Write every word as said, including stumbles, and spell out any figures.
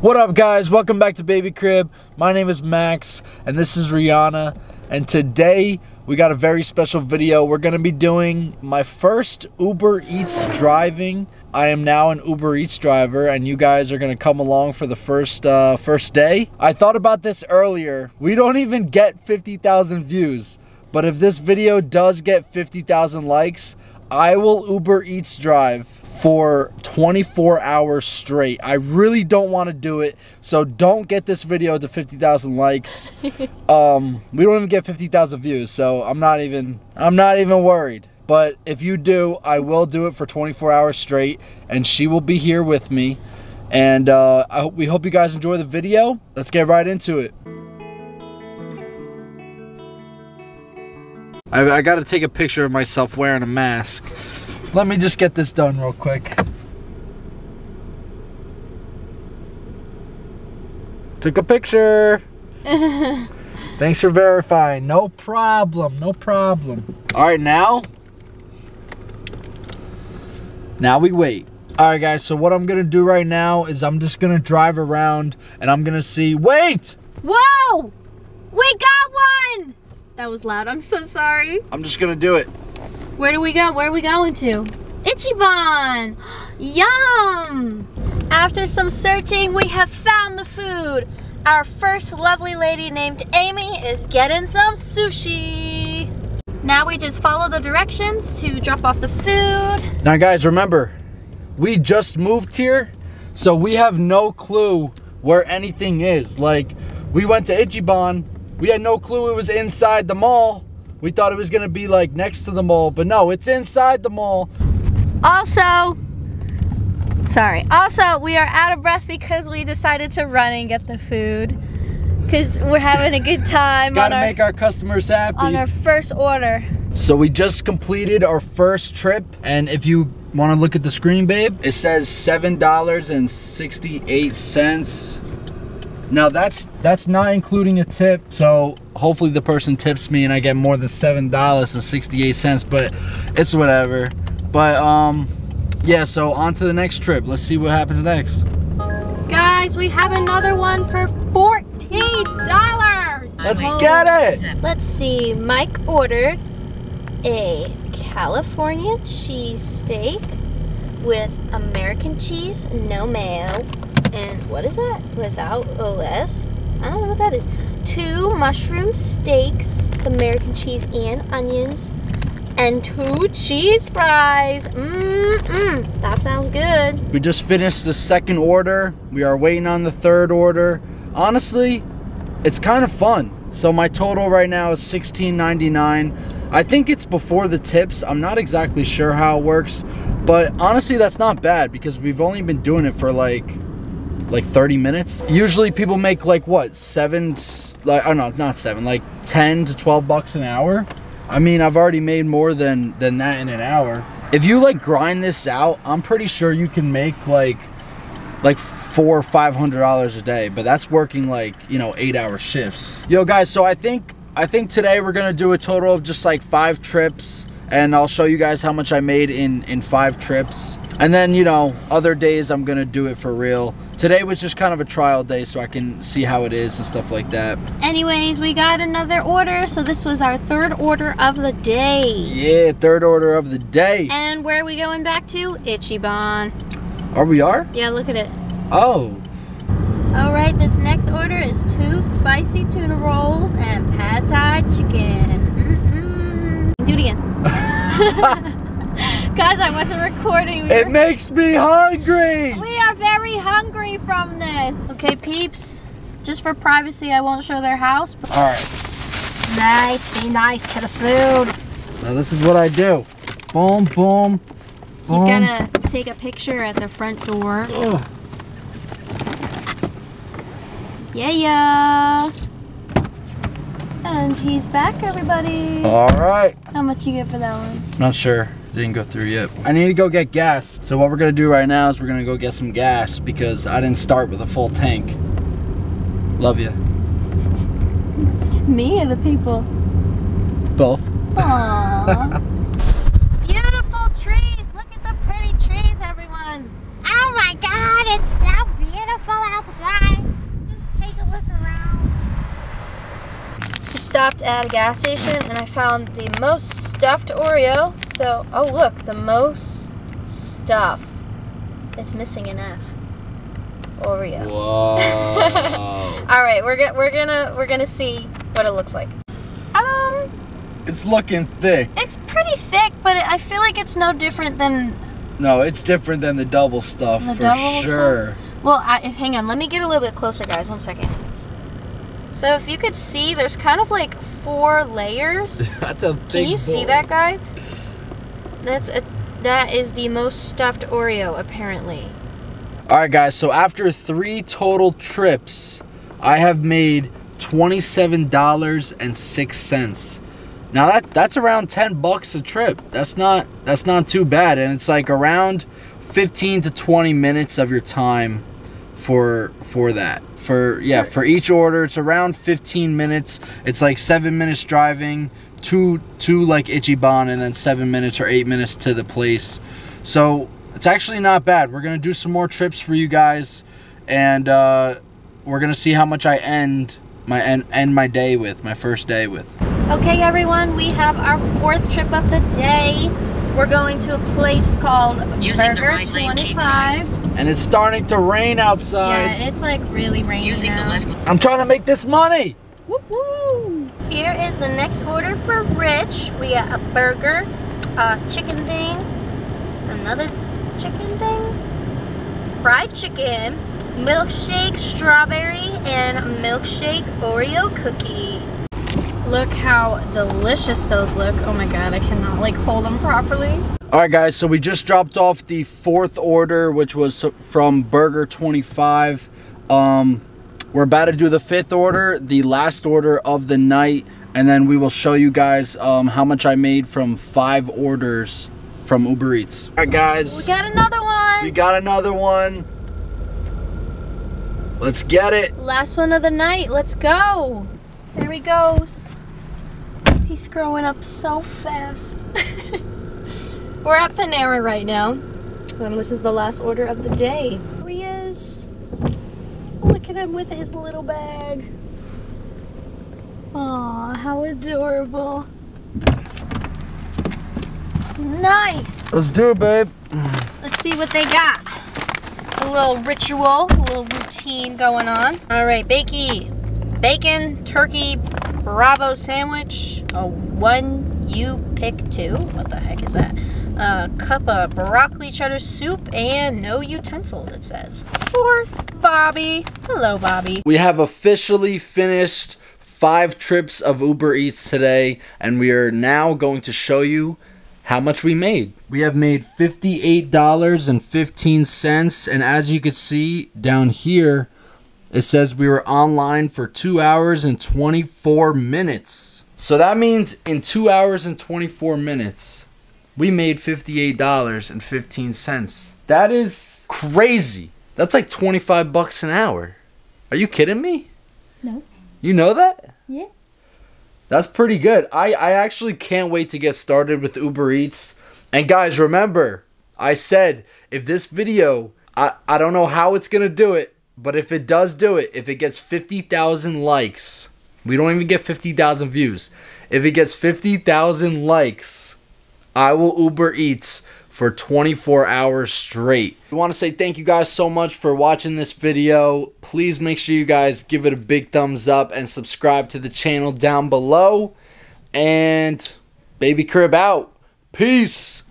What up, guys? Welcome back to Baby Crib. My name is Max and this is Rihanna, and today we got a very special video. We're gonna be doing my first Uber Eats driving. I am now an Uber Eats driver and you guys are gonna come along for the first uh, first day. I thought about this earlier. We don't even get fifty thousand views, but if this video does get fifty thousand likes, I will Uber Eats drive for twenty-four hours straight. I really don't want to do it, so don't get this video to fifty thousand likes. um, we don't even get fifty thousand views, so I'm not even I'm not even worried. But if you do, I will do it for twenty-four hours straight, and she will be here with me. And uh, I hope, we hope you guys enjoy the video. Let's get right into it. I, I gotta take a picture of myself wearing a mask. Let me just get this done real quick. Took a picture. Thanks for verifying. No problem, no problem. All right, now. Now we wait. All right, guys, so what I'm gonna do right now is I'm just gonna drive around and I'm gonna see, wait! Whoa! We got one! That was loud. I'm so sorry. I'm just gonna do it. Where do we go? Where are we going to? Ichiban! Yum! After some searching, we have found the food. Our first lovely lady named Amy is getting some sushi. Now we just follow the directions to drop off the food. Now guys, remember, we just moved here, so we have no clue where anything is. Like, we went to Ichiban, we had no clue it was inside the mall. We thought it was gonna be like next to the mall, but no, it's inside the mall. Also, sorry. Also, we are out of breath because we decided to run and get the food because we're having a good time. Gotta on make our, our customers happy. On our first order. So we just completed our first trip, and if you wanna look at the screen, babe, it says seven dollars and sixty-eight cents. Now that's that's not including a tip, so hopefully the person tips me and I get more than seven dollars and sixty-eight cents, but it's whatever. But um, yeah, so on to the next trip. Let's see what happens next. Guys, we have another one for fourteen dollars. Let's get it. Let's see, Mike ordered a California cheesesteak with American cheese, no mayo. And what is that? Without O S? I don't know what that is. Two mushroom steaks, American cheese and onions, and two cheese fries. Mm-mm. That sounds good. We just finished the second order. We are waiting on the third order. Honestly, it's kind of fun. So my total right now is sixteen ninety-nine. I think it's before the tips. I'm not exactly sure how it works, but honestly, that's not bad because we've only been doing it for like like thirty minutes. Usually people make like what, seven, like, I don't know, not seven, like ten to twelve bucks an hour. I mean, I've already made more than, than that in an hour. If you like grind this out, I'm pretty sure you can make like, like four or five hundred dollars a day, but that's working like, you know, eight hour shifts. Yo guys, so I think, I think today we're gonna do a total of just like five trips, and I'll show you guys how much I made in, in five trips. And then, you know, other days I'm gonna do it for real. Today was just kind of a trial day so I can see how it is and stuff like that. Anyways, we got another order. So this was our third order of the day. Yeah, third order of the day. And where are we going back to? Ichiban. Are we are? Yeah, look at it. Oh. All right, this next order is two spicy tuna rolls and pad thai chicken. Mm-mm. Do it again. Guys, I wasn't recording. We it makes me hungry. We are very hungry from this. Okay, peeps. Just for privacy, I won't show their house. But all right. It's nice. Be nice to the food. Now this is what I do. Boom, boom, boom. He's gonna take a picture at the front door. Ugh. Yeah, yeah. And he's back, everybody. All right. How much you get for that one? Not sure. Didn't go through yet. I need to go get gas. So what we're gonna do right now is we're gonna go get some gas because I didn't start with a full tank. Love you. Me or the people? Both. Aww. Beautiful trees. Look at the pretty trees, everyone. Oh my God, it's so beautiful outside. stopped at a gas station and I found the most stuffed Oreo. So, oh look, the most stuff. It's missing an F. Oreo. Whoa. All right, we're gonna we're gonna we're gonna see what it looks like. Um. It's looking thick. It's pretty thick, but it, I feel like it's no different than. No, it's different than the double stuff the for double sure. Stuff? Well, I, if hang on, let me get a little bit closer, guys. One second. So if you could see, there's kind of like four layers. That's a thick. Can you bowl. See that, guys? That's a that is the most stuffed Oreo apparently. Alright guys, so after three total trips, I have made twenty-seven dollars and six cents. Now that that's around ten bucks a trip. That's not that's not too bad, and it's like around fifteen to twenty minutes of your time for for that. For yeah, for each order, it's around fifteen minutes. It's like seven minutes driving to to like Ichiban, and then seven minutes or eight minutes to the place. So it's actually not bad. We're going to do some more trips for you guys, and uh, we're going to see how much I end my end, end my day with, my first day with. Okay, everyone, we have our fourth trip of the day. We're going to a place called Burger twenty-five. And it's starting to rain outside. Yeah, it's like really raining Using now. The left. I'm trying to make this money. Woo-woo. Here is the next order for Rich. We got a burger, a chicken thing, another chicken thing, fried chicken, milkshake strawberry, and milkshake Oreo cookie. Look how delicious those look. Oh my god, I cannot like hold them properly. Alright guys, so we just dropped off the fourth order, which was from Burger twenty-five. Um, we're about to do the fifth order, the last order of the night, and then we will show you guys um, how much I made from five orders from Uber Eats. Alright guys. We got another one. We got another one. Let's get it. Last one of the night. Let's go. There he goes. He's growing up so fast. We're at Panera right now. And this is the last order of the day. Here he is. Look at him with his little bag. Aw, how adorable. Nice. Let's do it, babe. Let's see what they got. A little ritual, a little routine going on. All right, Bakey. Bacon, turkey, Bravo sandwich. A one, you pick two. What the heck is that? A cup of broccoli cheddar soup and no utensils, it says. For Bobby. Hello, Bobby. We have officially finished five trips of Uber Eats today, and we are now going to show you how much we made. We have made fifty-eight dollars and fifteen cents, and as you can see down here, it says we were online for two hours and twenty-four minutes. So that means in two hours and twenty-four minutes, we made fifty-eight dollars and fifteen cents. That is crazy. That's like twenty-five bucks an hour. Are you kidding me? No. You know that? Yeah. That's pretty good. I, I actually can't wait to get started with Uber Eats. And guys, remember, I said if this video, I, I don't know how it's going to do it, but if it does do it, if it gets fifty thousand likes, we don't even get fifty thousand views. If it gets fifty thousand likes, I will Uber Eats for twenty-four hours straight. We want to say thank you guys so much for watching this video. Please make sure you guys give it a big thumbs up and subscribe to the channel down below. And Baby Crib out. Peace.